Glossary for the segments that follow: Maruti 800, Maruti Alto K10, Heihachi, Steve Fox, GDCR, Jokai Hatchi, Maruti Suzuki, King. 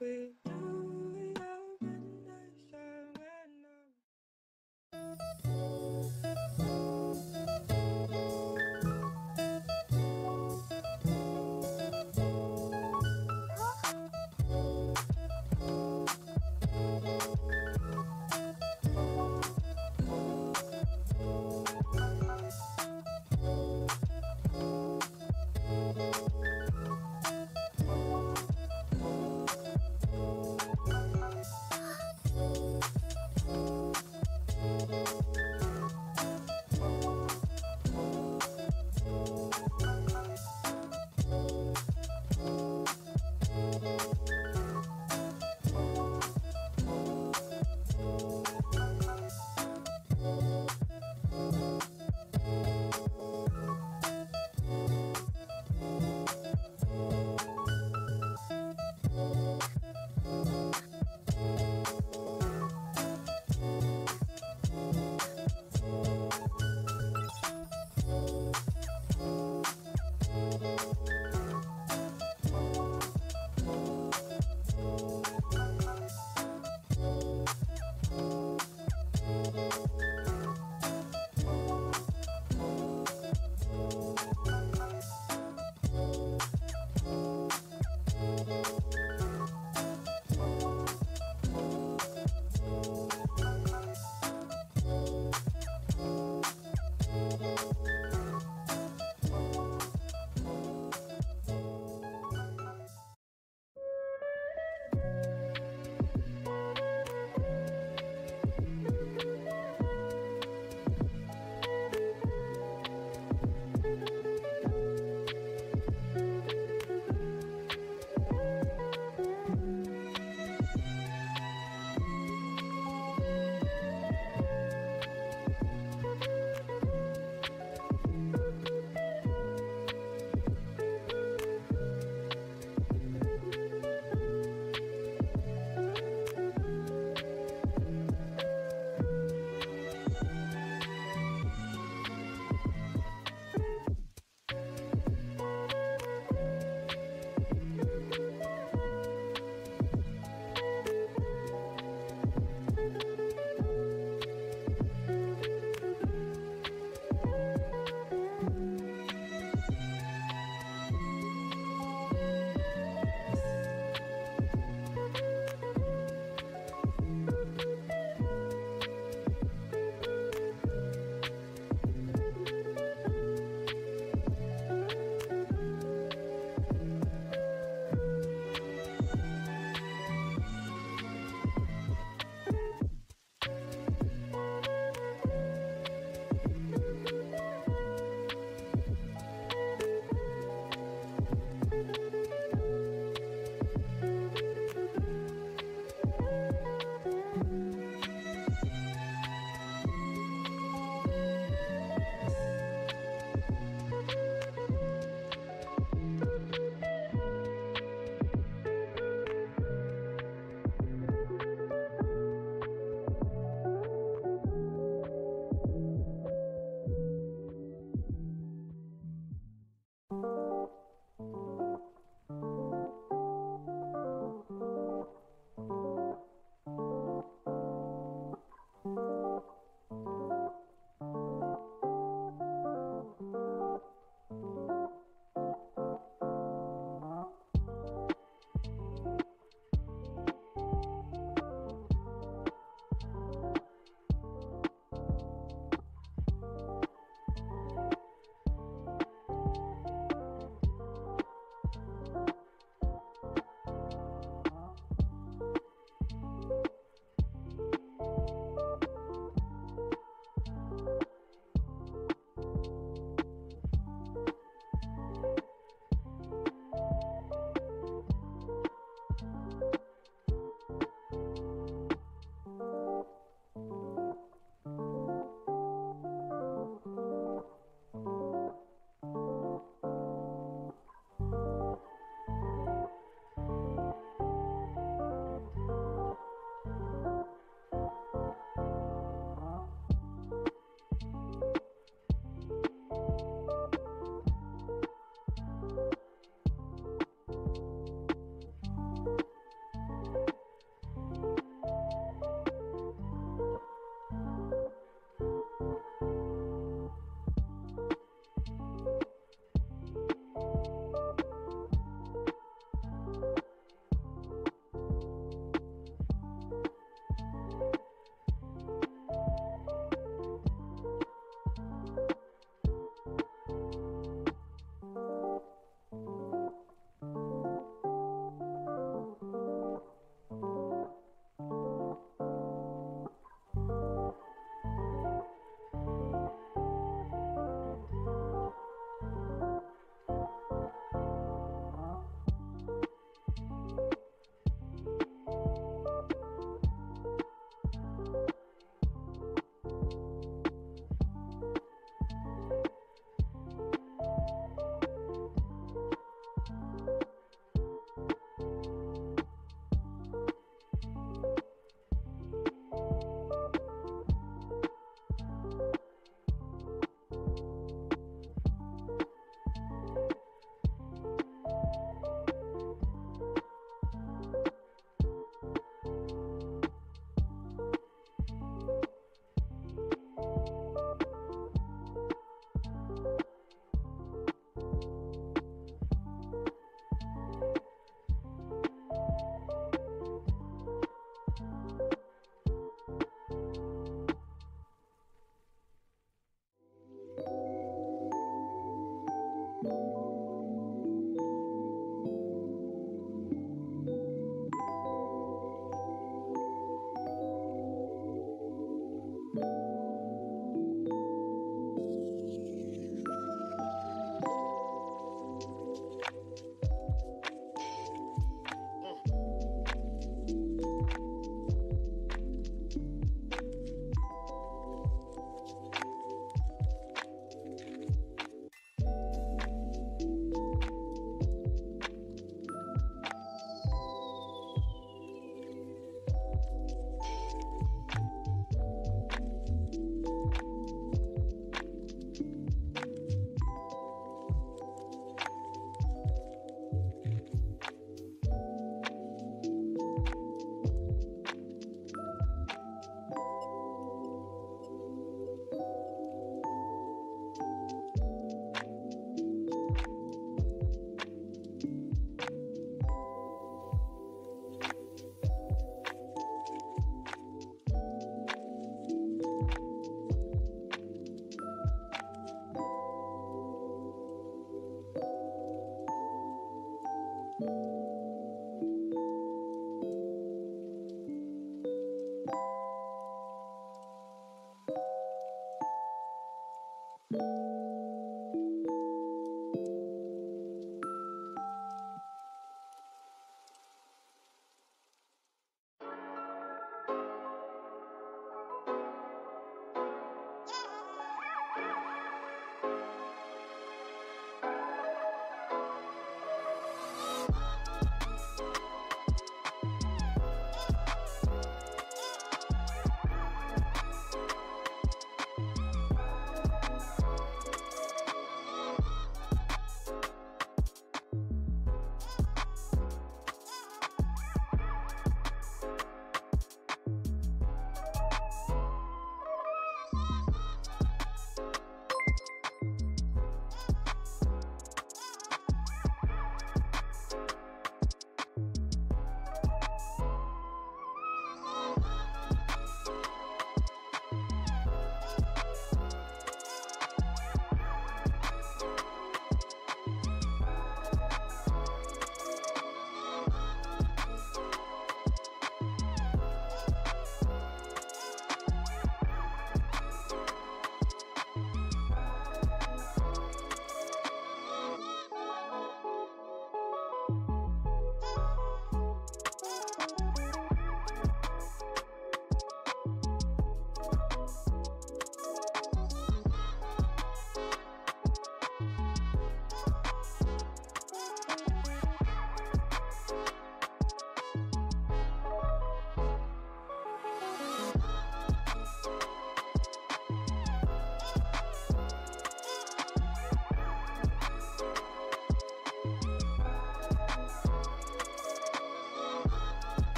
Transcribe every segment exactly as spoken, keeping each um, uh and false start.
We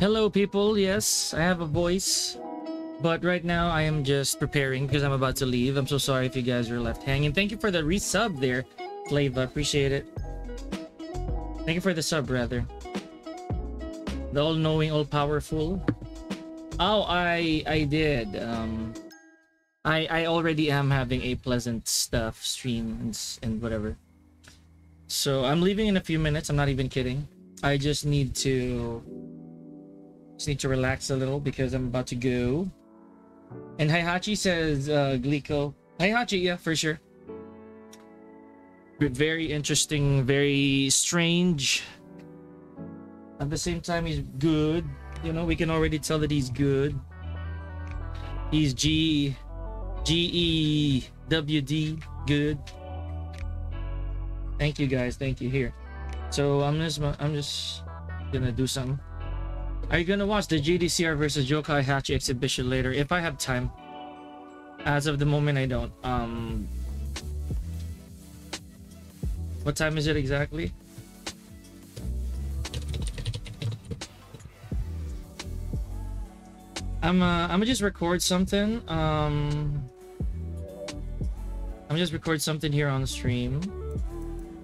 Hello, people. Yes, I have a voice. But right now, I am just preparing because I'm about to leave. I'm so sorry if you guys were left hanging. Thank you for the resub there, Flava. Appreciate it. Thank you for the sub, rather. The all-knowing, all-powerful. Oh, I I did. Um, I I already am having a pleasant stuff stream and, and whatever. So I'm leaving in a few minutes. I'm not even kidding. I just need to just need to relax a little because I'm about to go. And Heihachi says, uh, Glico. Heihachi, yeah, for sure. Very interesting, very strange. At the same time, he's good. You know, we can already tell that he's good. He's G, G E W D, good. Thank you guys, thank you. Here, so I'm just, I'm just gonna do something. Are you gonna watch the G D C R versus Jokai Hatchi exhibition later? If I have time. As of the moment, I don't. Um, what time is it exactly? I'm uh, I'm gonna just record something. Um, I'm just record something here on the stream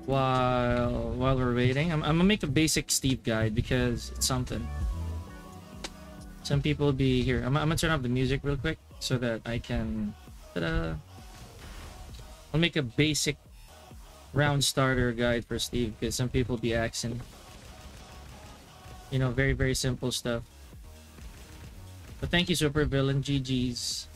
while while we're waiting. I'm I'm gonna make a basic Steve guide because it's something. Some people be here. I'm I'm gonna turn off the music real quick so that I can. Ta-da! I'll make a basic round starter guide for Steve because some people be axing. You know, very very simple stuff. But thank you, Super Villain. G Gs.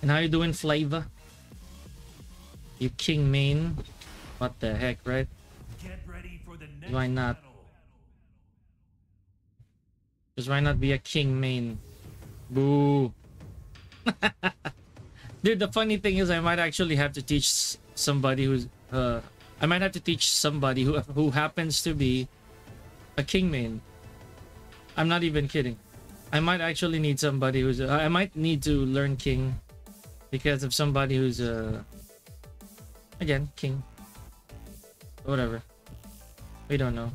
And how you doing, Flava? You King main? What the heck, right? Why not? Because why not be a King main? Boo! Dude, the funny thing is, I might actually have to teach somebody who's uh. I might have to teach somebody who who happens to be a King main. I'm not even kidding. I might actually need somebody who's a, I might need to learn King because of somebody who's a again King. Whatever. We don't know.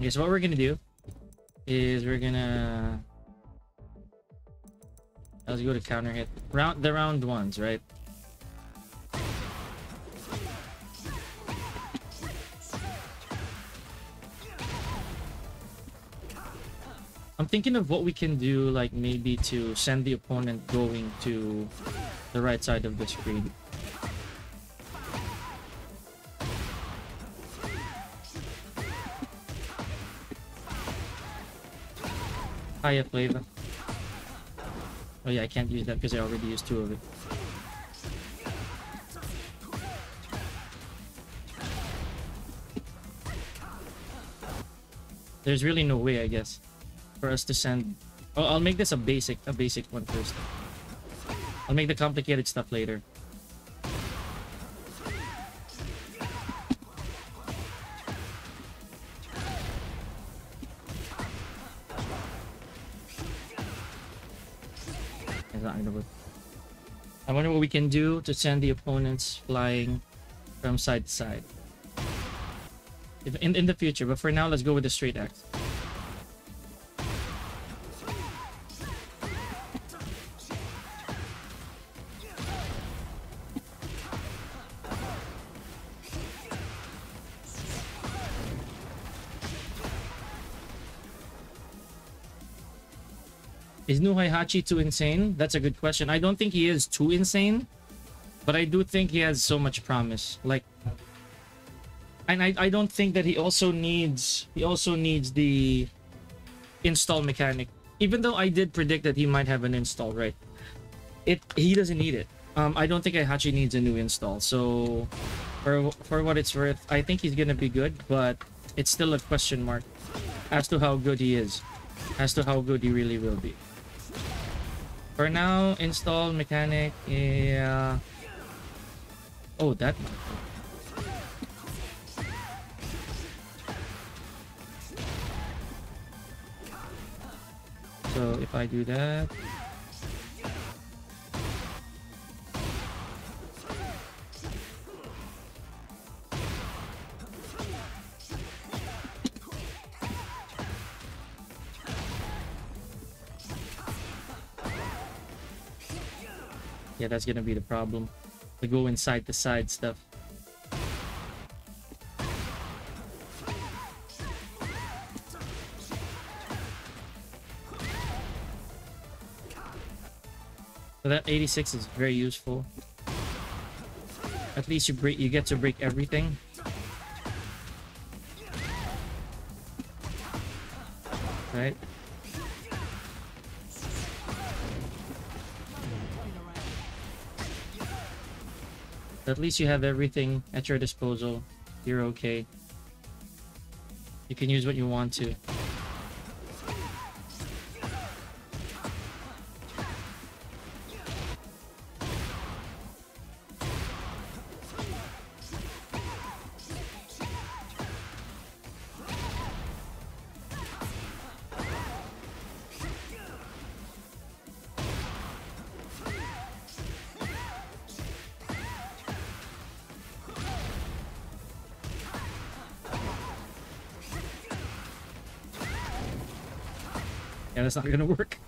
Okay, so what we're gonna do is we're gonna let's go to counter hit round the round ones, right? I'm thinking of what we can do, like maybe to send the opponent going to the right side of the screen. Hiya, Flavor. Oh yeah, I can't use that because I already used two of it. There's really no way, I guess, for us to send. Oh, I'll make this a basic a basic one first. I'll make the complicated stuff later. I wonder what we can do to send the opponents flying from side to side if, in, in the future, but for now let's go with the straight axe. Is New Heihachi too insane? That's a good question. I don't think he is too insane, but I do think he has so much promise. Like, and I, I don't think that he also needs he also needs the install mechanic. Even though I did predict that he might have an install, right? It he doesn't need it. Um, I don't think Heihachi needs a new install. So, for for what it's worth, I think he's gonna be good, but it's still a question mark as to how good he is, as to how good he really will be. For now, install mechanic. Yeah. Oh, that one. So if I do that, Yeah, that's gonna be the problem. They go inside the side stuff. So that eighty-six is very useful. At least you break, you get to break everything. Right? At least you have everything at your disposal. You're okay. You can use what you want to. Yeah, that's not gonna work.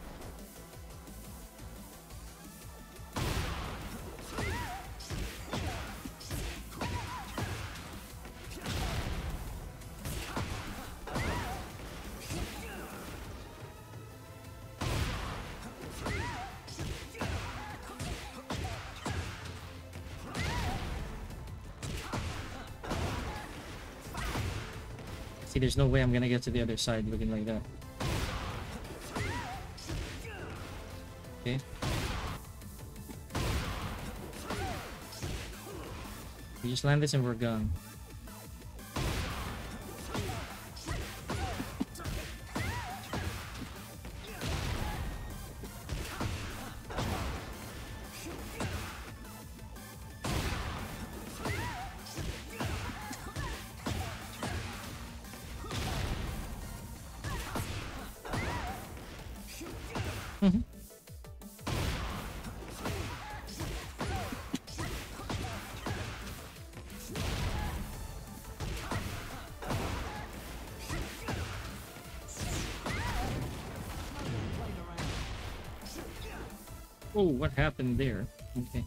See, there's no way I'm gonna get to the other side looking like that. Okay. We just land this and we're gone. Mm-hmm. Oh, what happened there? Okay.